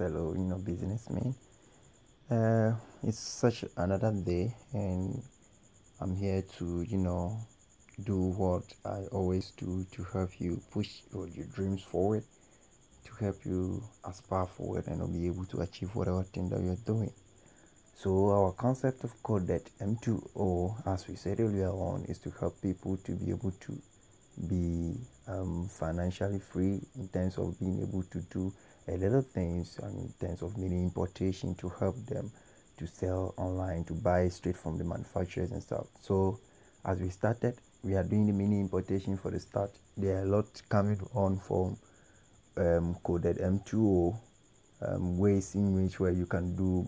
fellow businessmen. It's such another day, and I'm here to do what I always do to help you push your dreams forward, to help you aspire forward and be able to achieve whatever thing that you're doing. So our concept of coded M2O, as we said earlier on, is to help people to be able to be financially free in terms of being able to do a little things, and in terms of mini importation, to help them to sell online, to buy straight from the manufacturers and stuff. So as we started, we are doing the mini importation for the start. There are a lot coming on from coded M2O, ways in which where you can do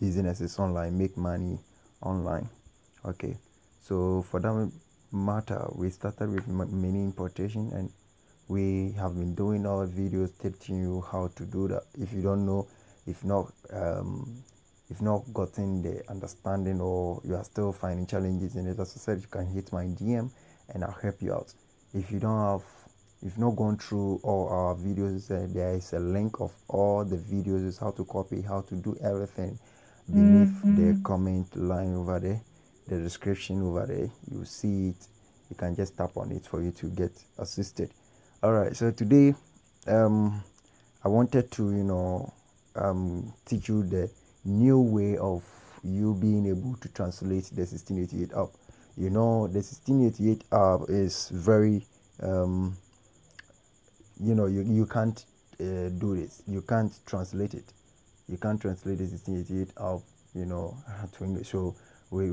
businesses online, make money online. Okay, so for that matter, we started with mini importation, and we have been doing our videos teaching you how to do that. If you don't know, if not gotten the understanding, or you are still finding challenges in it, as I said, you can hit my DM and I'll help you out. If you don't have, if not gone through all our videos, there is a link of all the videos, is how to copy, how to do everything, beneath the comment line over there, the description over there. You see it, you can just tap on it for you to get assisted. All right, so today I wanted to teach you the new way of you being able to translate the 1688 app. The 1688 app is very you can't do this, you can't translate it, you can't translate the 1688 app to English. So we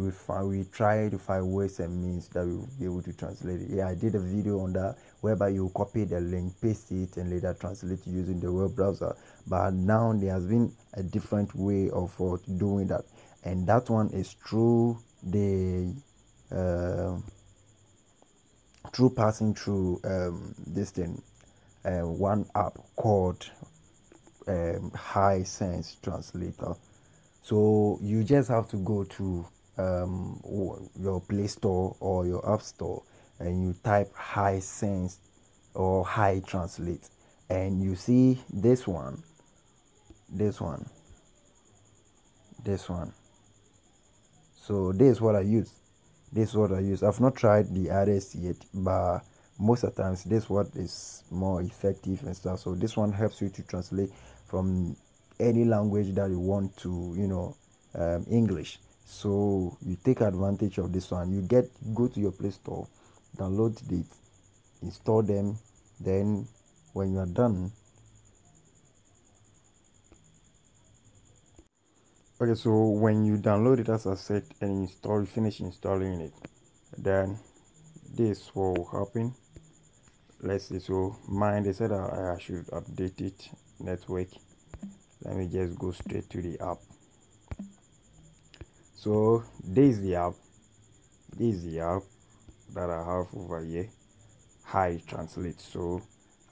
try to find ways and means that we will be able to translate it. Yeah, I did a video on that, whereby you copy the link, paste it, and later translate using the web browser. But now there has been a different way of doing that, and that one is through the through passing through this thing, one app called HiTranslate translator. So you just have to go to your Play Store or your App Store, and you type HiTranslate or HiTranslate, and you see this one. So this is what I use. I've not tried the others yet, but most of the times this one is more effective and stuff. So this one helps you to translate from any language that you want to, English. So you take advantage of this one. You go to your Play Store, download it, install them. Then when you are done, okay. So when you download it, as I said, and install, finish installing it, then this will happen. Let's see. So mine, they said I should update it. Network. Let me just go straight to the app. So this is the app. This is the app that I have over here, HiTranslate. So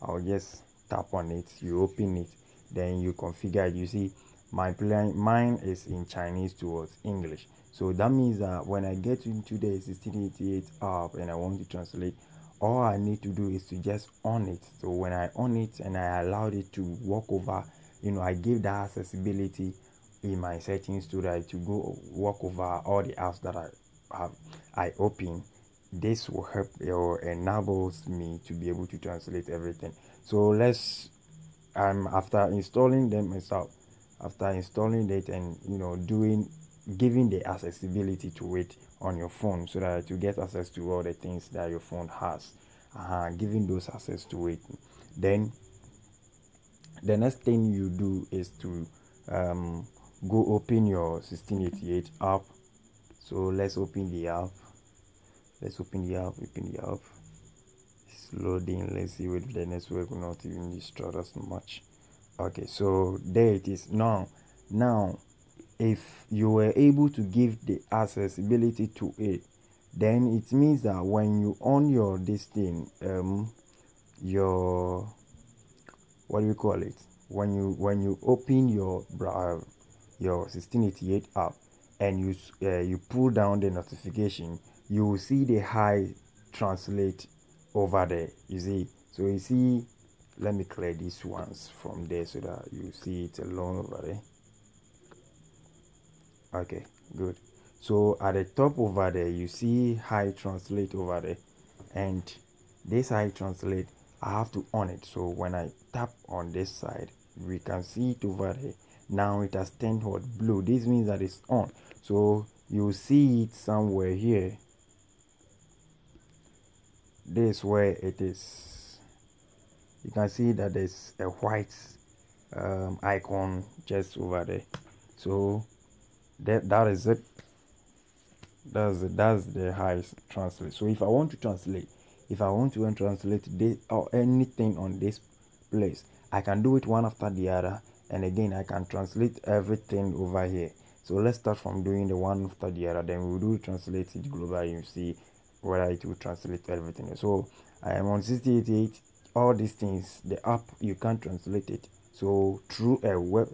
I'll just tap on it. You open it, then you configure it. You see, mine is in Chinese towards English. So that means that when I get into the 1688 app and I want to translate, all I need to do is to just on it. So when I on it and I allowed it to walk over, I give that accessibility in my settings to that, to go walk over all the apps that I open. This will help or enables me to be able to translate everything. So let's after installing them myself, after installing it and giving the accessibility to it on your phone, so that you get access to all the things that your phone has, giving those access to it, then the next thing you do is to go open your 1688 app. So let's open the app. Open the app. It's loading. Let's see if the network will not even disrupt us much. Okay, so there it is. Now if you were able to give the accessibility to it, then it means that when you on your this thing, your when you open your 1688 app and you pull down the notification, you will see the HiTranslate over there. You see, so you see Let me clear these ones from there so that you see it's alone over there. Okay, good. So at the top over there, you see HiTranslate over there, and this HiTranslate, I have to on it. So when I tap on this side, we can see it over there. Now it has turned hot blue. This means that it's on. So you see it somewhere here. This where it is. You can see that there's a white icon just over there. So that is it. That's the HiTranslate. So if I want to translate, if I want to translate this or anything on this place, I can do it one after the other, and again I can translate everything over here. So let's start from doing the one after the other, then we'll do translate it globally. You see whether it will translate everything. So I am on 1688. All these things, the app, you can translate it. So through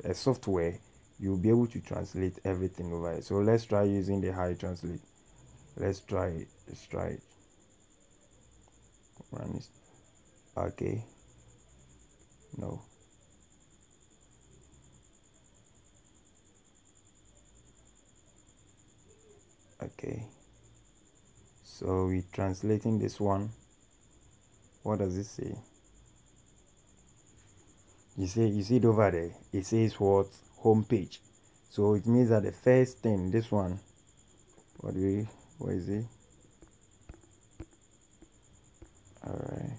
a software, you'll be able to translate everything over here. So let's try using the HiTranslate. Let's try it. Okay. No. Okay. So we're translating this one. What does it say? You see it over there. It says what? Home page. So it means that the first thing, this one, where is it? Alright.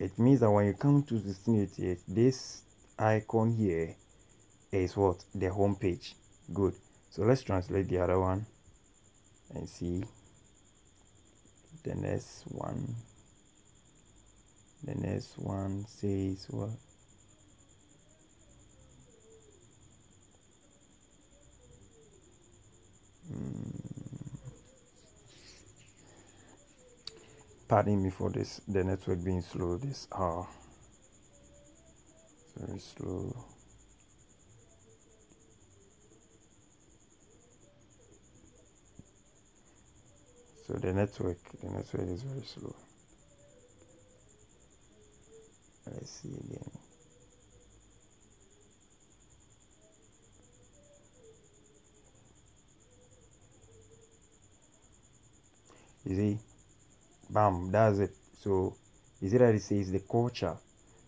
It means that when you come to 1688, this icon here is what? The home page. Good. So let's translate the other one and see the next one. The next one says what? Pardon me for this, the network being slow this hour. Very slow. So the network is very slow. Let's see again. You see, bam, that's it. So you see that it says the culture.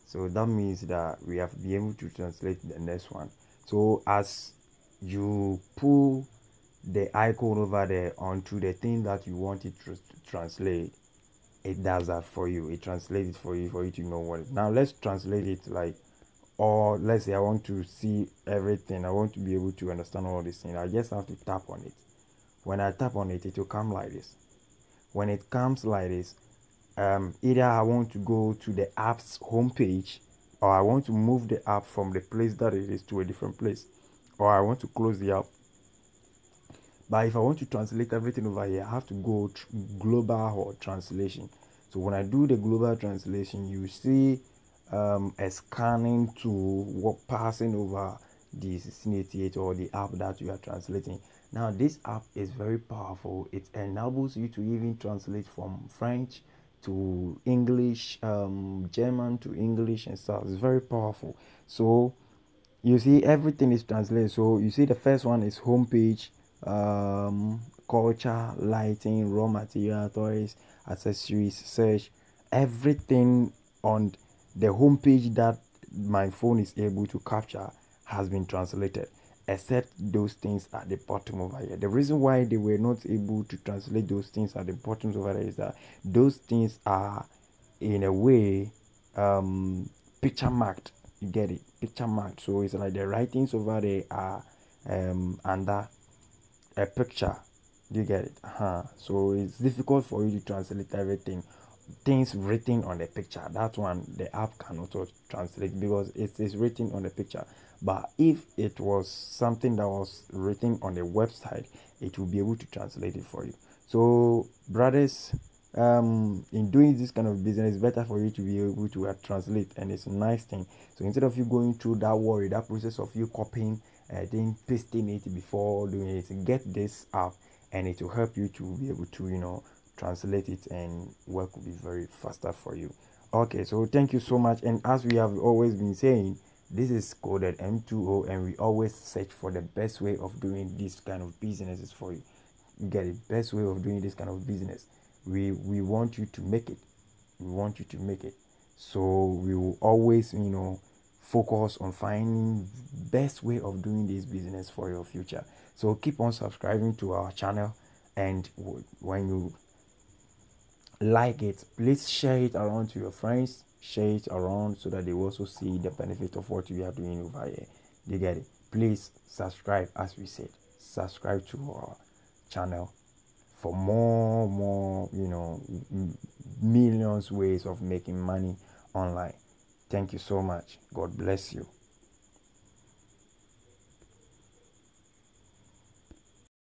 So that means that we have been able to translate the next one. So as you pull the icon over there onto the thing that you want it to translate, it does that for you. It translates it for you to know what it is. Now let's translate it like, or let's say I want to see everything. I want to be able to understand all these things. I just have to tap on it. When I tap on it, it will come like this. When it comes like this, either I want to go to the app's homepage, or I want to move the app from the place that it is to a different place, or I want to close the app. But if I want to translate everything over here, I have to go global or translation. So when I do the global translation, you see a scanning tool passing over the 1688 or the app that you are translating. Now this app is very powerful. It enables you to even translate from French to English, German to English and stuff. It's very powerful. So you see everything is translated. So you see the first one is homepage, culture, lighting, raw material, toys, accessories, search, everything on the homepage that my phone is able to capture has been translated, except those things at the bottom over here. The reason why they were not able to translate those things at the bottom over there is that those things are in a way picture marked. You get it? Picture marked. So it's like the writings over there are under a picture. You get it? So it's difficult for you to translate everything, things written on the picture. That one the app cannot translate because it is written on the picture. But if it was something that was written on the website, it will be able to translate it for you. So brothers, in doing this kind of business, it's better for you to be able to translate, and it's a nice thing. So instead of you going through that worry, that process of you copying and then pasting it before doing it, get this app and it will help you to be able to, you know, translate it, and work will be very faster for you. Okay, so thank you so much. And as we have always been saying, this is Coded M2O, and we always search for the best way of doing this kind of businesses for you. You get the best way of doing this kind of business. We want you to make it. We want you to make it. So we will always, you know, focus on finding best way of doing this business for your future. So keep on subscribing to our channel, and when you like it, please share it around to your friends. Share it around so that they also see the benefit of what we are doing over here. You get it? Please subscribe, as we said. Subscribe to our channel for more, you know, millions ways of making money online. Thank you so much. God bless you.